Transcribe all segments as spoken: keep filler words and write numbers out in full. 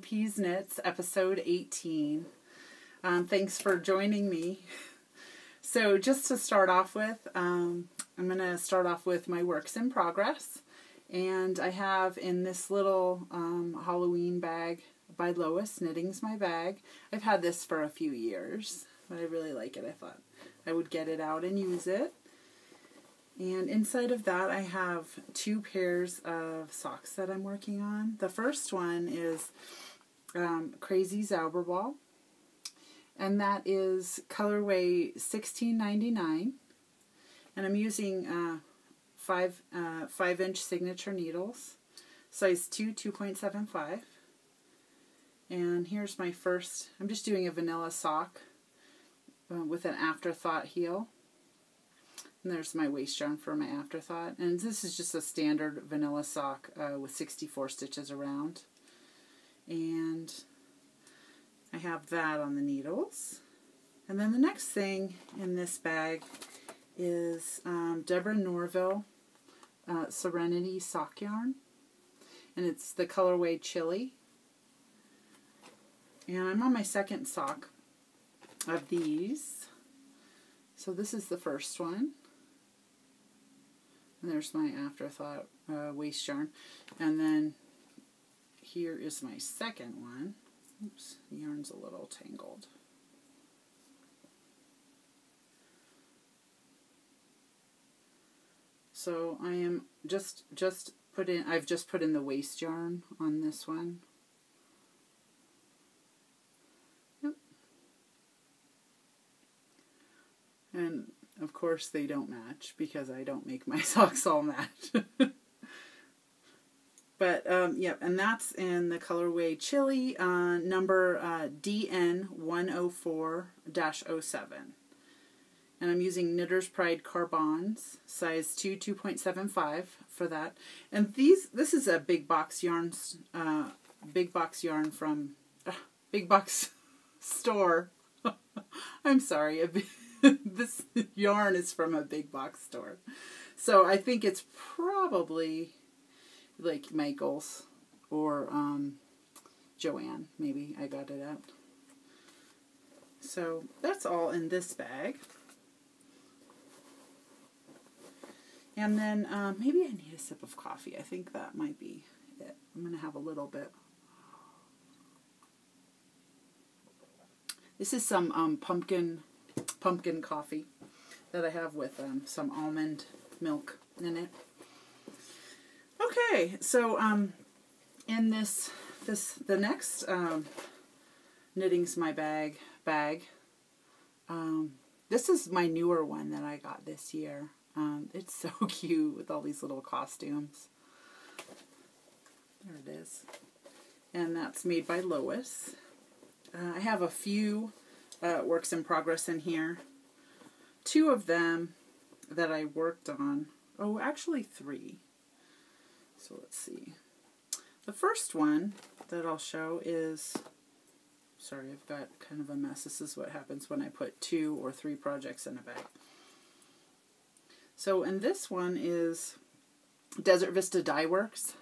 Peas Knits, episode eighteen. Um, thanks for joining me. So just to start off with, um, I'm going to start off with my works in progress. And I have in this little um, Halloween bag by Lois, Knitting's My Bag. I've had this for a few years, but I really like it. I thought I would get it out and use it. And inside of that, I have two pairs of socks that I'm working on. The first one is um, Crazy Zauberball, and that is colorway sixteen ninety-nine. And I'm using uh, five uh, five inch signature needles, size two, two point seven five. And here's my first. I'm just doing a vanilla sock uh, with an afterthought heel. And there's my waist joint for my afterthought. And this is just a standard vanilla sock uh, with sixty-four stitches around. And I have that on the needles. And then the next thing in this bag is um, Deborah Norville uh, Serenity Sock Yarn. And it's the colorway Chili. And I'm on my second sock of these. So this is the first one. And there's my afterthought uh, waist yarn. And then here is my second one. Oops, the yarn's a little tangled. So I am just just put in I've just put in the waist yarn on this one. Yep. And of course, they don't match because I don't make my socks all match. But, um, yep, yeah, and that's in the colorway Chili, uh, number uh, D N one oh four dash oh seven. And I'm using Knitter's Pride Carbons, size two, two point seven five for that. And these, this is a big box yarn, uh, big box yarn from, uh, big box store. I'm sorry, a big this yarn is from a big box store. So I think it's probably like Michael's or um, Joanne. Maybe I got it out. So that's all in this bag. And then um, maybe I need a sip of coffee. I think that might be it. I'm going to have a little bit. This is some um, pumpkin... pumpkin coffee that I have with um, some almond milk in it. Okay, so um, in this, this the next um, Knitting's My Bag bag, um, this is my newer one that I got this year. Um, it's so cute with all these little costumes. There it is. And that's made by Lois. Uh, I have a few Uh, works in progress in here. Two of them that I worked on. Oh, actually three. So let's see. The first one that I'll show is, sorry, I've got kind of a mess. This is what happens when I put two or three projects in a bag. So, and this one is Desert Vista Die Works.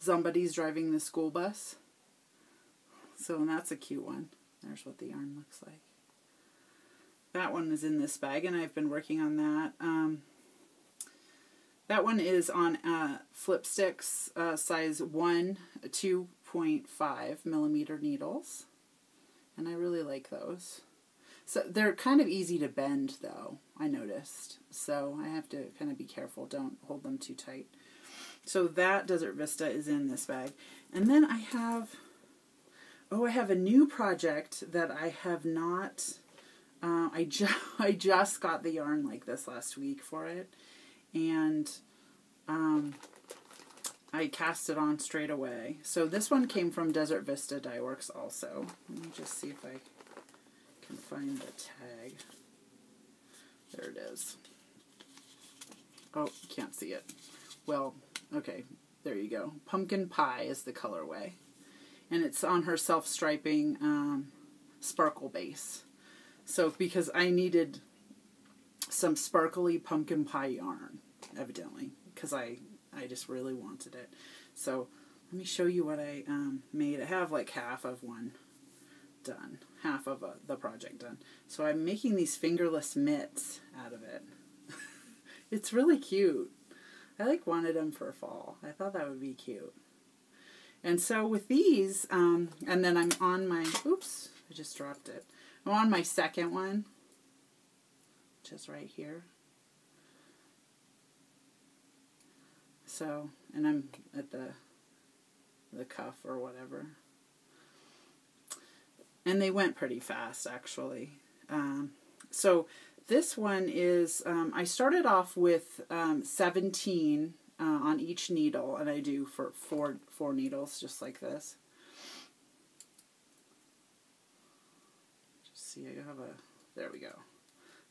Somebody's Driving the School Bus. So, and that's a cute one. There's what the yarn looks like. That one is in this bag, and I've been working on that. Um, that one is on uh, Flipsticks, uh, size one, two point five millimeter needles. And I really like those. So they're kind of easy to bend, though, I noticed. So I have to kind of be careful. Don't hold them too tight. So that Desert Vista is in this bag. And then I have... Oh, I have a new project that I have not, uh, I, ju I just got the yarn like this last week for it, and um, I cast it on straight away. So this one came from Desert Vista Die Works also. Let me just see if I can find the tag. There it is. Oh, can't see it. Well, okay, there you go. Pumpkin Pie is the colorway. And it's on her self-striping um, sparkle base. So because I needed some sparkly pumpkin pie yarn, evidently, because I, I just really wanted it. So Let me show you what I um, made. I have like half of one done, half of a, the project done. So I'm making these fingerless mitts out of it. It's really cute. I like wanted them for fall. I thought that would be cute. And so with these, um, and then I'm on my, oops, I just dropped it. I'm on my second one, which is right here. So, and I'm at the the cuff or whatever. And they went pretty fast, actually. Um, so this one is, um, I started off with um, seventeen uh, on each needle, and I do for four, four needles, just like this. Just see, I have a, there we go.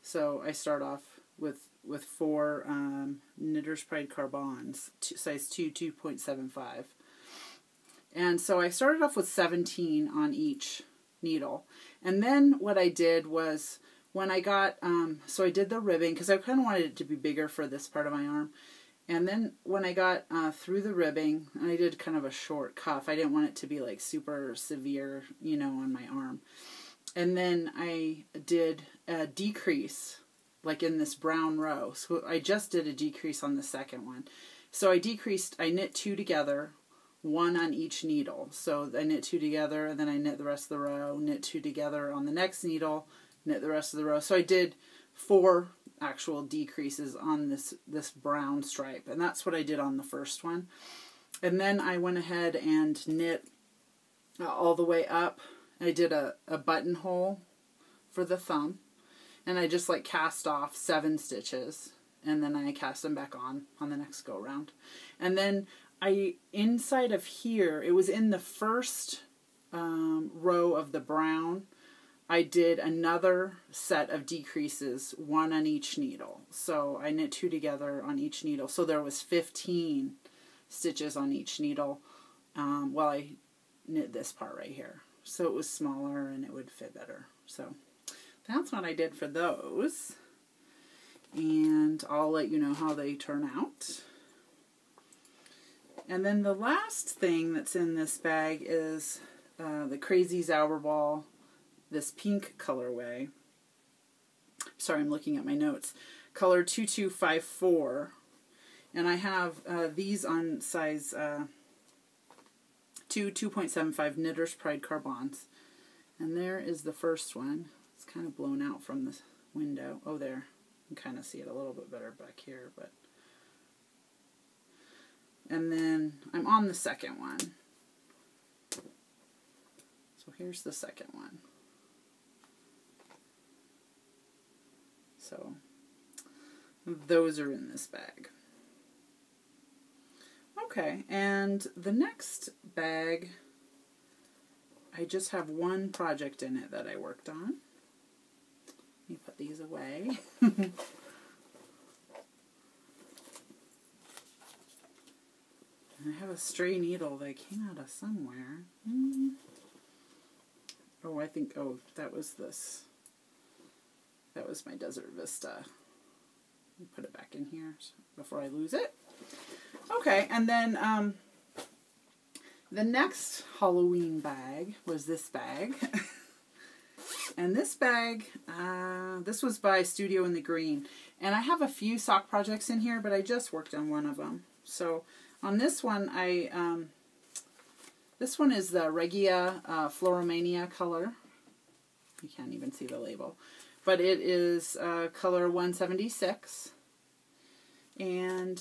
So I start off with, with four um, Knitter's Pride Carbons, two, size two, two point seven five. And so I started off with seventeen on each needle. And then what I did was when I got, um, so I did the ribbing because I kind of wanted it to be bigger for this part of my arm. And then when I got uh, through the ribbing, and I did kind of a short cuff. I didn't want it to be like super severe, you know, on my arm. And then I did a decrease like in this brown row. So I just did a decrease on the second one. So I decreased, I knit two together, one on each needle. So I knit two together, and then I knit the rest of the row, knit two together on the next needle, knit the rest of the row. So I did four actual decreases on this, this brown stripe, and that's what I did on the first one. And then I went ahead and knit all the way up. I did a, a buttonhole for the thumb, and I just like cast off seven stitches, and then I cast them back on on the next go round. And then I, inside of here, it was in the first um, row of the brown, I did another set of decreases, one on each needle. So I knit two together on each needle. So there was fifteen stitches on each needle um, while I knit this part right here. So it was smaller and it would fit better. So that's what I did for those. And I'll let you know how they turn out. And then the last thing that's in this bag is uh, the Crazy Zauberball, this pink colorway. Sorry, I'm looking at my notes. Color two two five four. And I have uh, these on size uh, two, two point seven five Knitter's Pride Carbons. And there is the first one. It's kind of blown out from the window. Oh, there. You can kind of see it a little bit better back here, but... And then I'm on the second one. So here's the second one. So those are in this bag. Okay, and the next bag, I just have one project in it that I worked on. Let me put these away. I have a stray needle that came out of somewhere. Mm. Oh, I think, oh, that was this. That was my Desert Vista. Let me put it back in here before I lose it. Okay, and then um, the next Halloween bag was this bag. And this bag, uh, this was by Studio in the Green. And I have a few sock projects in here, but I just worked on one of them. So on this one, I, um, this one is the Regia uh, Floromania color. You can't even see the label. But it is uh, color one seventy-six. And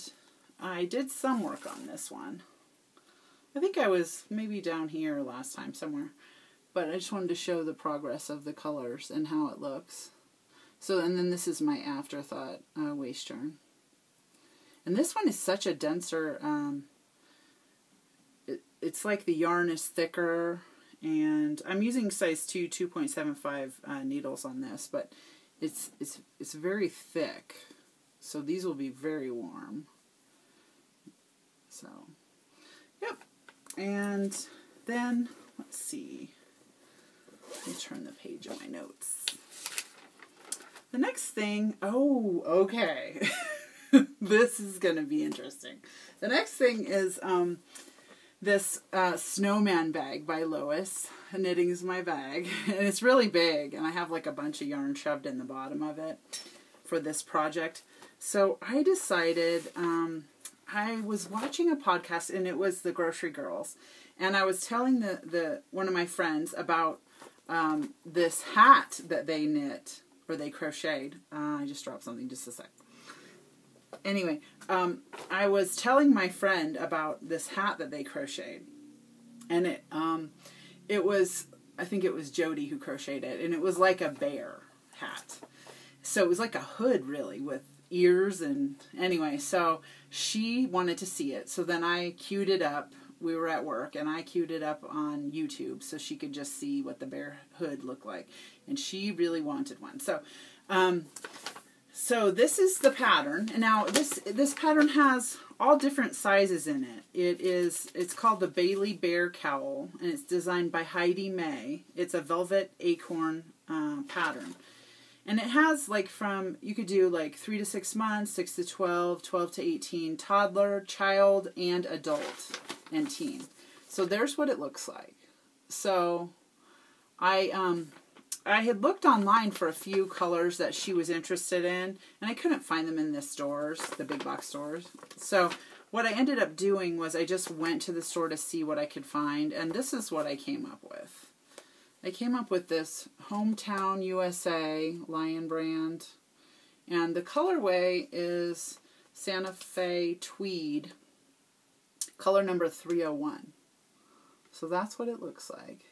I did some work on this one. I think I was maybe down here last time somewhere. But I just wanted to show the progress of the colors and how it looks. So, and then this is my Afterthought uh, waist yarn. And this one is such a denser, um, it, it's like the yarn is thicker, and I'm using size two, two point seven five uh, needles on this, but it's, it's, it's very thick. So these will be very warm. So, yep. And then, let's see, let me turn the page of my notes. The next thing, oh, okay. This is going to be interesting. The next thing is um, this uh, snowman bag by Lois, Knitting's My Bag, and it's really big, and I have like a bunch of yarn shoved in the bottom of it for this project. So I decided, um, I was watching a podcast, and it was the Grocery Girls, and I was telling the, the one of my friends about um, this hat that they knit, or they crocheted. Uh, I just dropped something, just a sec. Anyway, um, I was telling my friend about this hat that they crocheted, and it, um, it was, I think it was Jody who crocheted it, and it was like a bear hat. So it was like a hood, really, with ears, and anyway, so she wanted to see it. So then I queued it up. We were at work, and I queued it up on YouTube so she could just see what the bear hood looked like, and she really wanted one. So, um... So this is the pattern, and now this this pattern has all different sizes in it. It is it's called the Bailey Bear Cowl, and it's designed by Heidi May. It's a velvet acorn uh, pattern, and it has like from you could do like three to six months, six to twelve, twelve to eighteen, toddler, child, and adult, and teen. So there's what it looks like. So I um. I had looked online for a few colors that she was interested in, and I couldn't find them in the stores, the big box stores. So what I ended up doing was I just went to the store to see what I could find, and this is what I came up with. I came up with this Hometown U S A Lion Brand, and the colorway is Santa Fe Tweed, color number three oh one. So that's what it looks like.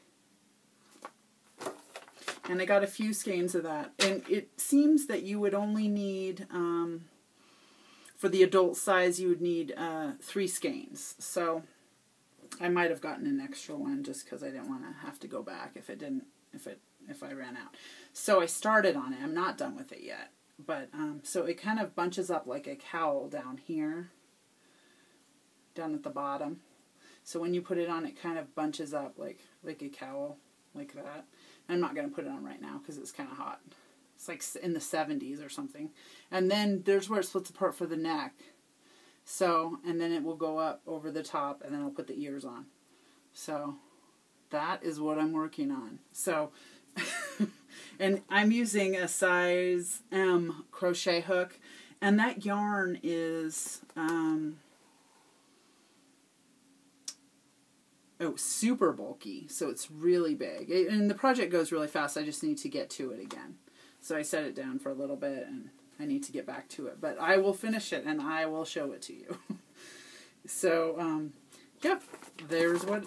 And I got a few skeins of that. And it seems that you would only need, um, for the adult size, you would need uh, three skeins. So I might have gotten an extra one just because I didn't want to have to go back if it didn't, if it, if I ran out. So I started on it. I'm not done with it yet. But, um, so it kind of bunches up like a cowl down here, down at the bottom. So when you put it on, it kind of bunches up like, like a cowl, like that. I'm not going to put it on right now because it's kind of hot. It's like in the seventies or something. And then there's where it splits apart for the neck. So, and then it will go up over the top, and then I'll put the ears on. So that is what I'm working on. So, and I'm using a size M crochet hook, and that yarn is, um, Oh, super bulky, so it's really big. It, and the project goes really fast. I just need to get to it again. So I set it down for a little bit, and I need to get back to it. But I will finish it, and I will show it to you. So, um, yep, there's what,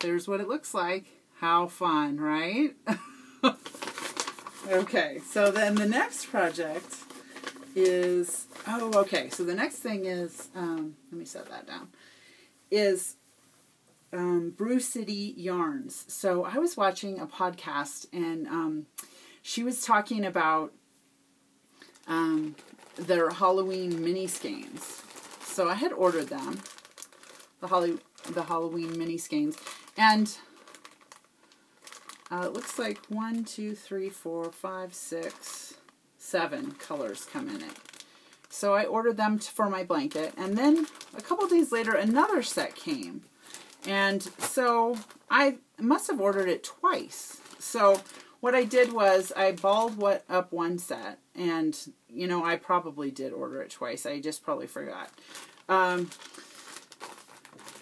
there's what it looks like. How fun, right? Okay, so then the next project is... Oh, okay, so the next thing is... Um, let me set that down. Is... Um, Brew City Yarns. So I was watching a podcast, and um, she was talking about um, their Halloween mini skeins. So I had ordered them, the, Holly, the Halloween mini skeins, and uh, it looks like one, two, three, four, five, six, seven colors come in it. So I ordered them for my blanket, and then a couple days later another set came. And so I must have ordered it twice. So what I did was I balled what up one set, and, you know, I probably did order it twice. I just probably forgot. Um,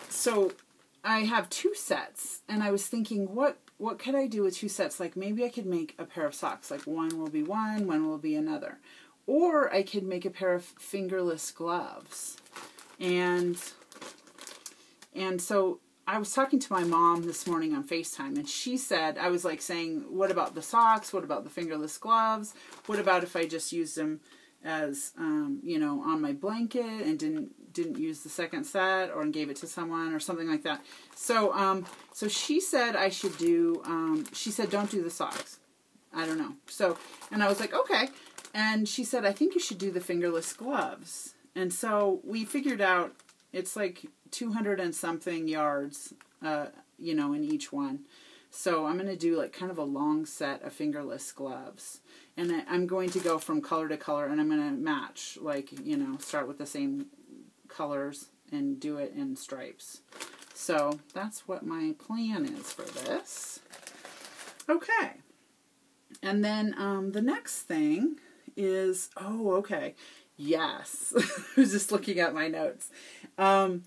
so I have two sets, and I was thinking, what, what could I do with two sets? Like, maybe I could make a pair of socks. Like, one will be one, one will be another. Or I could make a pair of fingerless gloves. And, and so... I was talking to my mom this morning on FaceTime, and she said, I was like saying, what about the socks? What about the fingerless gloves? What about if I just used them as, um, you know, on my blanket and didn't, didn't use the second set, or gave it to someone or something like that. So, um, so she said I should do, um, she said, don't do the socks. I don't know. So, and I was like, okay. And she said, I think you should do the fingerless gloves. And so we figured out it's like two hundred and something yards, uh, you know, in each one. So I'm going to do like kind of a long set of fingerless gloves. And I, I'm going to go from color to color, and I'm going to match, like, you know, start with the same colors and do it in stripes. So that's what my plan is for this. Okay. And then um, the next thing is, oh, okay. Yes. I was just looking at my notes. Um,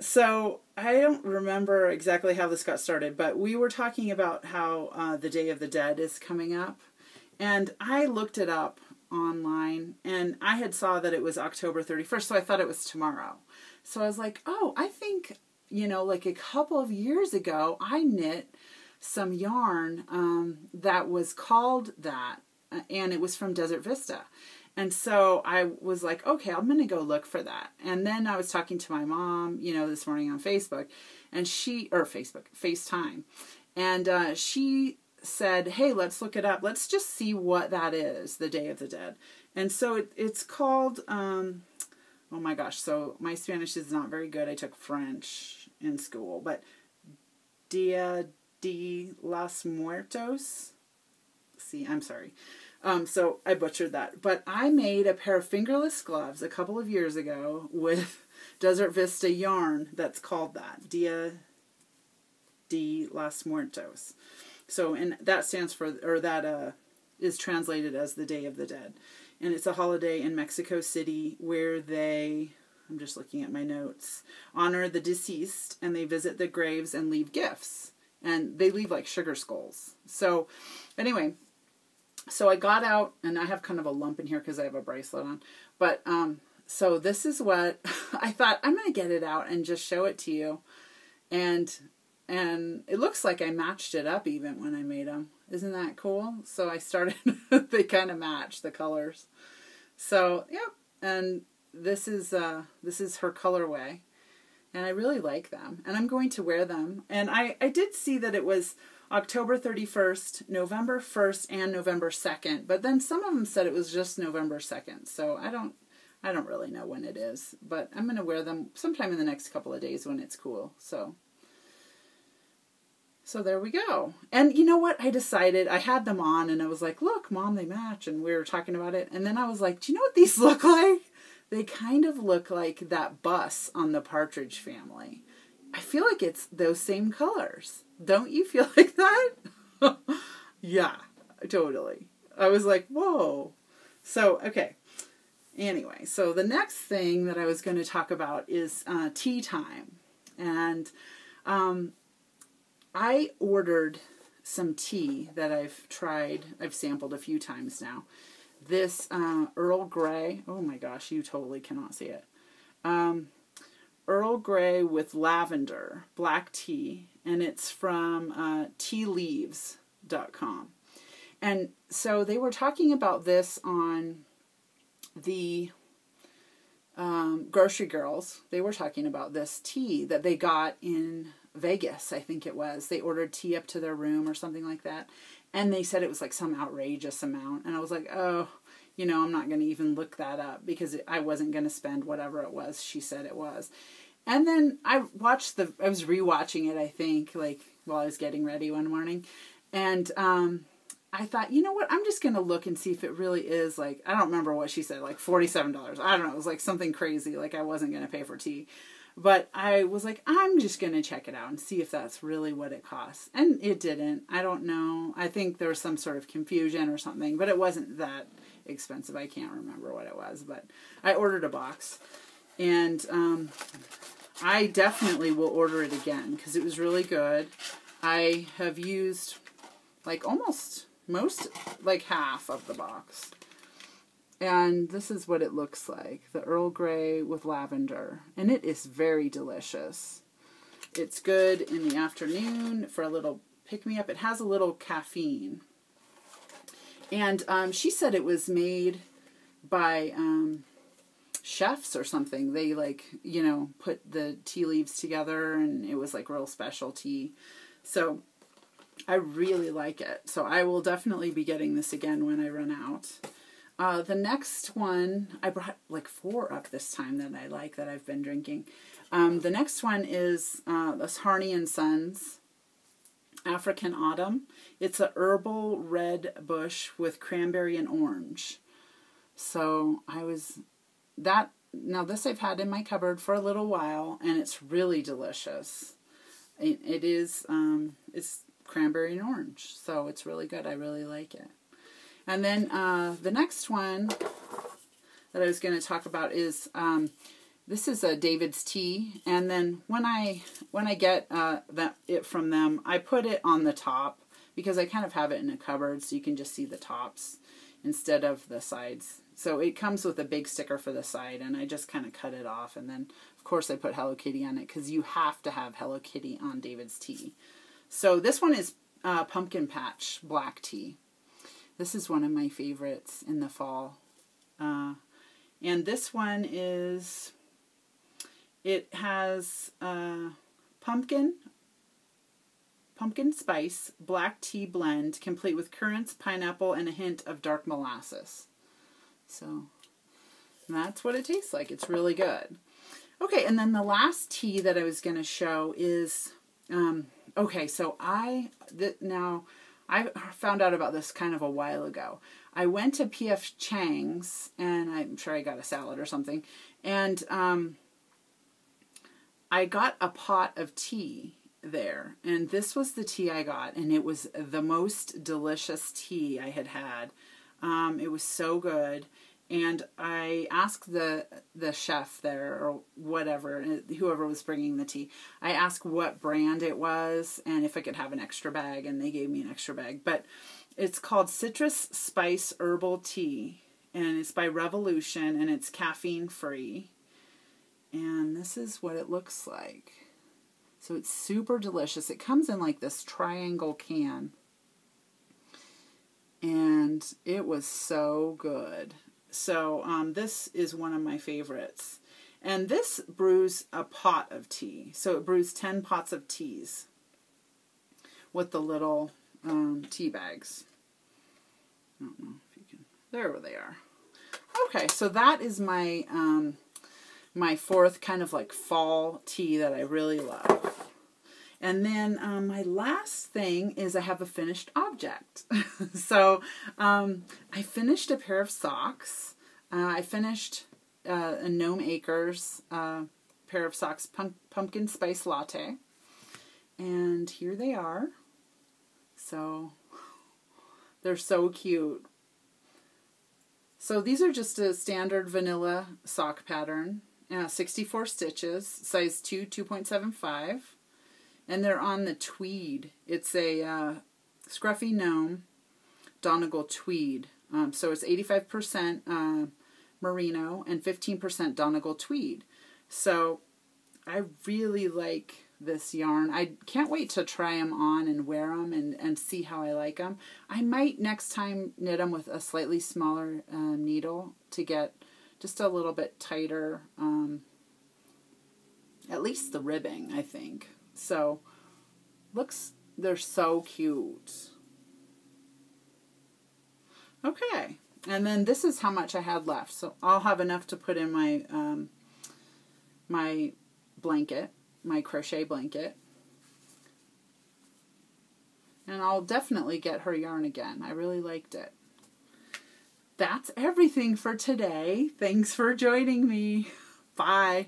so I don't remember exactly how this got started, but we were talking about how uh, the Day of the Dead is coming up. And I looked it up online, and I had saw that it was October thirty-first, so I thought it was tomorrow. So I was like, oh, I think, you know, like a couple of years ago, I knit some yarn um, that was called that, and it was from Desert Vista. And so I was like, okay, I'm going to go look for that. And then I was talking to my mom, you know, this morning on Facebook, and she, or Facebook, FaceTime, and uh, she said, hey, let's look it up. Let's just see what that is, the Day of the Dead. And so it, it's called, um, oh my gosh, so my Spanish is not very good. I took French in school, but Dia de los Muertos. See, I'm sorry. Um, so I butchered that. But I made a pair of fingerless gloves a couple of years ago with Desert Vista yarn that's called that, Dia de los Muertos. So, and that stands for, or that uh, is translated as the Day of the Dead. And it's a holiday in Mexico City where they, I'm just looking at my notes, honor the deceased, and they visit the graves and leave gifts. And they leave like sugar skulls. So anyway, so I got out, and I have kind of a lump in here because I have a bracelet on. But um, so this is what I thought, I'm going to get it out and just show it to you. And And it looks like I matched it up even when I made them. Isn't that cool? So I started, they kind of match the colors. So, yep. And this is, uh, this is her colorway. And I really like them. And I'm going to wear them. And I, I did see that it was October thirty-first, November first, and November second. But then some of them said it was just November second. So I don't, I don't really know when it is. But I'm going to wear them sometime in the next couple of days when it's cool. So. So there we go. And you know what? I decided, I had them on and I was like, look, Mom, they match. And we were talking about it. And then I was like, do you know what these look like? They kind of look like that bus on the Partridge Family. I feel like it's those same colors. Don't you feel like that? Yeah, totally. I was like, whoa. So, okay. Anyway, so the next thing that I was going to talk about is uh, tea time. And, um, I ordered some tea that I've tried, I've sampled a few times now. This uh, Earl Grey, oh my gosh, you totally cannot see it. Um, Earl Grey with lavender, black tea, and it's from uh, tea leaves dot com. And so they were talking about this on the um, Grocery Girls. They were talking about this tea that they got in Vegas, I think it was. They ordered tea up to their room or something like that. And they said it was like some outrageous amount. And I was like, oh, you know, I'm not going to even look that up because it, I wasn't going to spend whatever it was she said it was. And then I watched the, I was rewatching it, I think, like while I was getting ready one morning. And um, I thought, you know what, I'm just going to look and see if it really is like, I don't remember what she said, like forty-seven dollars. I don't know. It was like something crazy. Like I wasn't going to pay for tea. But I was like, I'm just going to check it out and see if that's really what it costs. And it didn't. I don't know. I think there was some sort of confusion or something. But it wasn't that expensive. I can't remember what it was. But I ordered a box. And um, I definitely will order it again because it was really good. I have used like almost most, like half of the box. And this is what it looks like, the Earl Grey with lavender. And it is very delicious. It's good in the afternoon for a little pick-me-up. It has a little caffeine. And um, she said it was made by um, chefs or something. They, like, you know, put the tea leaves together, and it was, like, real special tea. So I really like it. So I will definitely be getting this again when I run out. Uh, the next one, I brought like four up this time that I like, that I've been drinking. Um, the next one is uh, this Harney and Sons African Autumn. It's a herbal red bush with cranberry and orange. So I was, that now this I've had in my cupboard for a little while, and it's really delicious. It, it is, um, it's cranberry and orange, so it's really good. I really like it. And then uh, the next one that I was going to talk about is, um, this is a David's Tea. And then when I, when I get uh, that it from them, I put it on the top because I kind of have it in a cupboard, so you can just see the tops instead of the sides. So it comes with a big sticker for the side, and I just kind of cut it off. And then, of course, I put Hello Kitty on it because you have to have Hello Kitty on David's Tea. So this one is uh, Pumpkin Patch Black Tea. This is one of my favorites in the fall. Uh, and this one is, it has uh, pumpkin, pumpkin spice, black tea blend, complete with currants, pineapple, and a hint of dark molasses. So that's what it tastes like. It's really good. Okay, and then the last tea that I was going to show is, um, okay, so I, th now... I found out about this kind of a while ago. I went to P F Chang's, and I'm sure I got a salad or something, and um, I got a pot of tea there, and this was the tea I got, and it was the most delicious tea I had had. Um, it was so good, and I asked the the chef there, or whatever, whoever was bringing the tea, I asked what brand it was and if I could have an extra bag, and they gave me an extra bag. But it's called Citrus Spice Herbal Tea, and it's by Revolution, and it's caffeine free. And this is what it looks like. So it's super delicious. It comes in like this triangle can, and it was so good. So um, this is one of my favorites. And this brews a pot of tea. So it brews ten pots of teas with the little um, tea bags. I don't know if you can, there they are. Okay, so that is my, um, my fourth kind of like fall tea that I really love. And then um, my last thing is I have a finished object. So um, I finished a pair of socks. Uh, I finished uh, a Gnome Acres uh, pair of socks, pump pumpkin spice latte. And here they are. So they're so cute. So these are just a standard vanilla sock pattern. Uh, sixty-four stitches, size two, two point seven five. And they're on the tweed. It's a uh, Scruffy Gnome Donegal Tweed. Um, so it's eighty-five percent uh, merino and fifteen percent Donegal Tweed. So I really like this yarn. I can't wait to try them on and wear them and, and see how I like them. I might next time knit them with a slightly smaller uh, needle to get just a little bit tighter, um, at least the ribbing, I think. So, looks, they're so cute. Okay, and then this is how much I had left. So I'll have enough to put in my, um, my blanket, my crochet blanket. And I'll definitely get her yarn again. I really liked it. That's everything for today. Thanks for joining me. Bye.